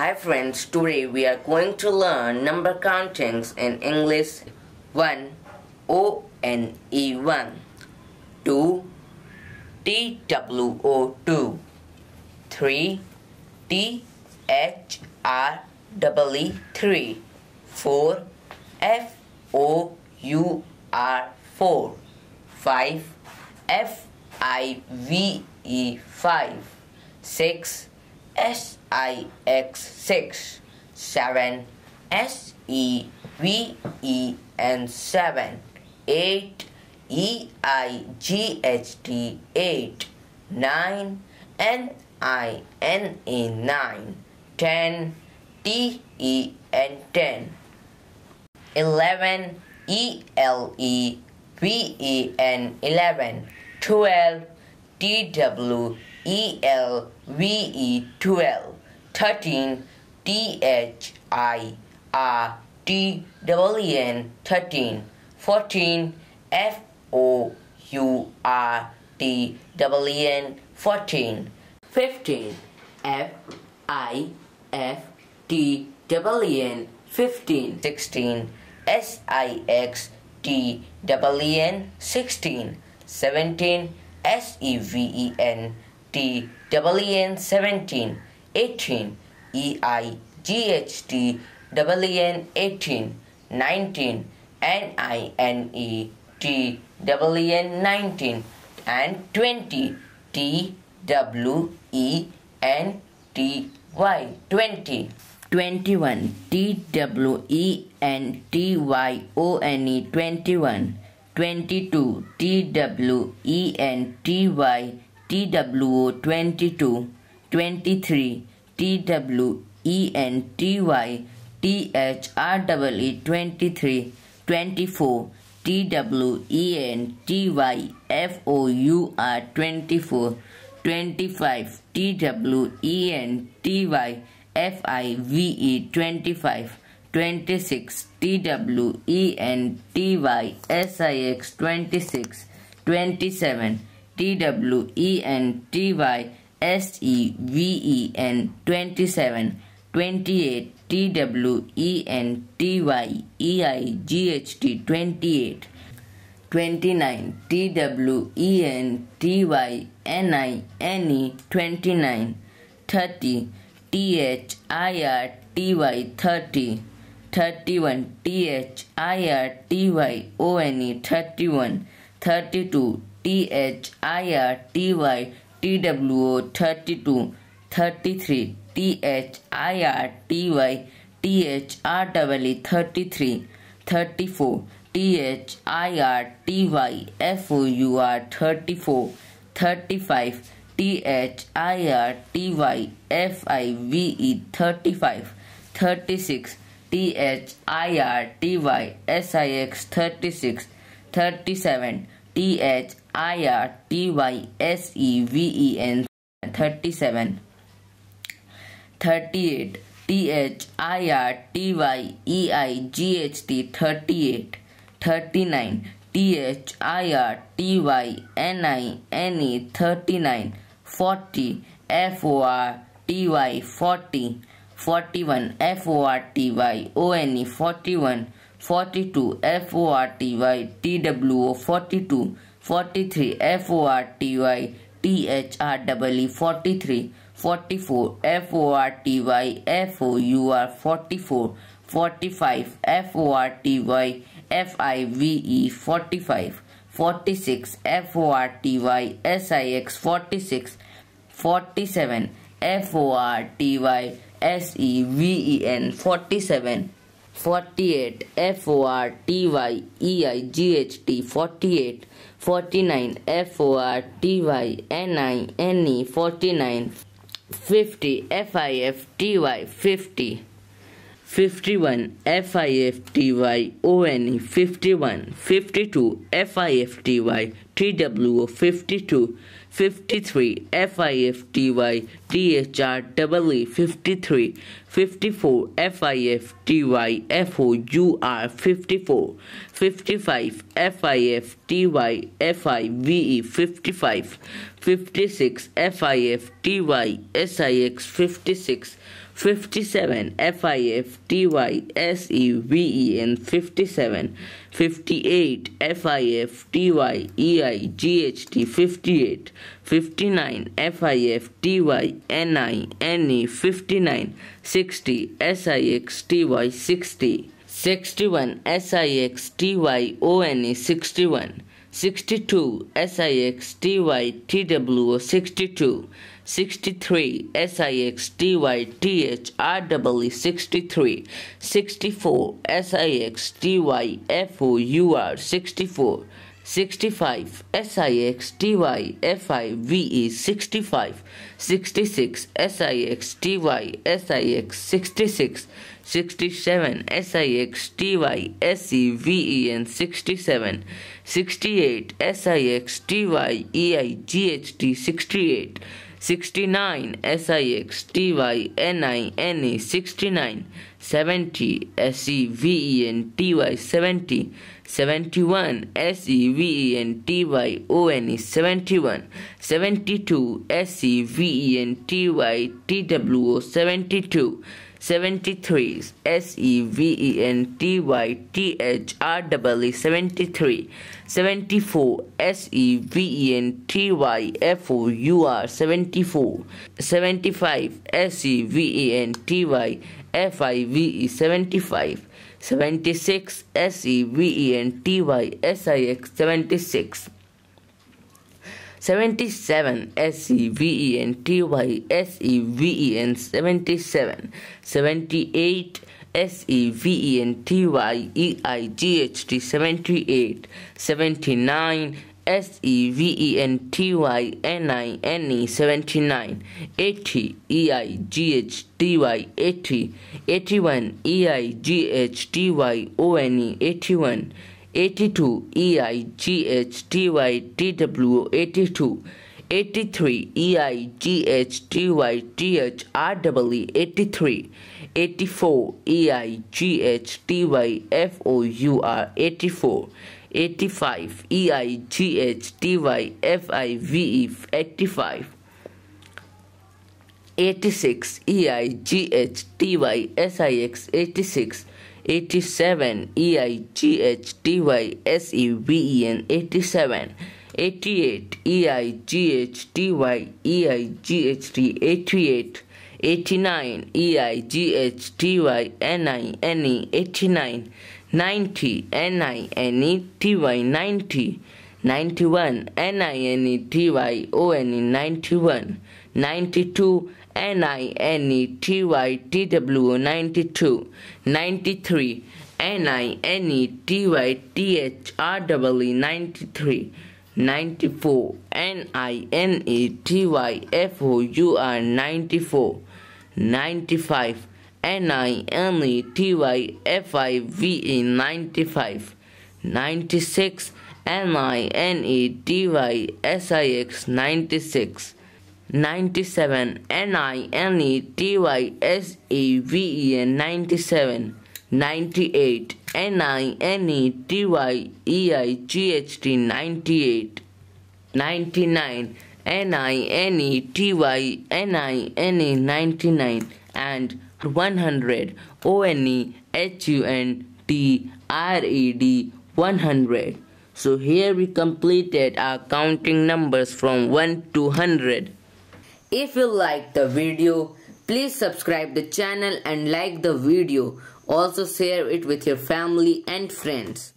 Hi friends, today we are going to learn number countings in English. 1. O-N-E-1 2. T-W-O-2 3. T-H-R-E-E 3 4. F-O-U-R 4 5. F-I-V-E 5 6. S-I-X 6 7. S-E-V-E-N 7 8. E-I-G-H-T 8 9. N-I-N-E 9 10. T-E-N 10 11. E-L-E-V-E-N 11 12. T-W-E-L-V-E 12 13. T-H-I-R-T-W-E-N 13 14. F-O-U-R-T-W-E-N 14 15. F-I-F-T-W-E-N 15 16. S-I-X-T-W-E-N 16 17. S-E-V-E-N-T-W-E-N 17 18. E-I-G-H-T-W-E-N 18 19. N-I-N-E-T-W-E-N 19 and 20. T-W-E-N-T-Y 20. 21. T-W-E-N-T-Y-O-N-E 21 22. T-W-E-N-T-Y-T-W-O 22 23. T-W-E-N-T-Y-T-H-R-E-E 23 24. T-W-E-N-T-Y-F-O-U-R 24 25. T-W-E-N-T-Y-F-I-V-E 25 26. T-W-E-N-T-Y-S-I-X 26 27. T-W-E-N-T-Y-S-E-V-E-N 27 28. T-W-E-N-T-Y-E-I-G-H-T 28 29. T-W-E-N-T-Y-N-I-N-E 29 30. T-H-I-R-T-Y 30 31. T-H-I-R-T-Y-O-N-E 31 32. T-H-I-R-T-Y-T-W-O 32 33. T-H-I-R-T-Y-T-H-R-E-E 33 34. T-H-I-R-T-Y-F-O-U-R 34 35. T-H-I-R-T-Y-F-I-V-E 35 36. T-H-I-R-T-Y-S-I-X 36 37. T-H-I-R-T-Y-S-E-V-E-N 37 38. T-H-I-R-T-Y-E-I-G-H-T 38 39. T-H-I-R-T-Y-N-I-N-E 39 40. F-O-R-T-Y 40 41. F-O-R-T-Y-O-N-E 41 42. F-O-R-T-Y-T-W-O 42 43. F-O-R-T-Y-T-H-R-E-E 43 44. F-O-R-T-Y-F-O-U-R 44 45. F-O-R-T-Y-F-I-V-E 45 46. F-O-R-T-Y-S-I-X 46 47. F-O-R-T-Y-S-E-V-E-N 47 48. F-O-R-T-Y-E-I-G-H-T 48 49. F-O-R-T-Y-N-I-N-E 49 50. F-I-F-T-Y 50 51. F-I-F-T-Y-O-N-E 51 52. F-I-F-T-Y-T-W-O 52 53. F-I-F-T-Y-T-H-R-E-E 53 54 FIFTYFOUR 54 55 FIFTYFIVE 55 56 FIFTYSIX 56 57 FIFTYSEVE and 57 58 FIFTYEIGHT 58 59 FIFTYNINE 59 60 SIXTY 60 61 SIXTYONE 61 62 SIXTYTWO 62 63 SIXTYTHREE 63 64 SIXTYFOUR 64 65 SIXTYFIVE 65 66 SIXTYSIX 66 67 SIXTYSEVE and 67 68 SIXTYEIGHT 68 69 SIXTYNINE 69 70 SEVENTY 70 71 SEVENTYONE 71 72 SEVENTYTWO 72 73 SEVENTYTHREE 73 74 SEVENTYFOUR 74 75 SEVENTYFIVE 75 76 SEVENTYSIX 76 77 SEVENTYSEVEN 77 78 SEVENTYEIGHT 78 79 SEVENTYNINE 79 80 EIGHTY 80 81 EIGHTYONE 81 82 EIGHTYTWO 82 83 EIGHTYTHREE 83 84 EIGHTYFOUR 84 85 EIGHTYFIVE 85 86 EIGHTYSIX 86 87 EIGHTYSEVEN 87 88 EIGHTYEIGHT 88 89 EIGHTYNINE 89 90 NINETY 90 91 NINETYONE 91 92 NINETYTWO 92 93 NINETYTHREE 93 94 NINETYFOUR 94 95 NINETYFIVE 95 96 NINETYSIX 96 97 NINETYSEVEN 97 98 NINETYEIGHT 98 99 NINETYNINE 99 and 100 ONEHUNTRED 100. So here we completed our counting numbers from 1 to 100. If you like the video, please subscribe the channel and like the video. Also share it with your family and friends.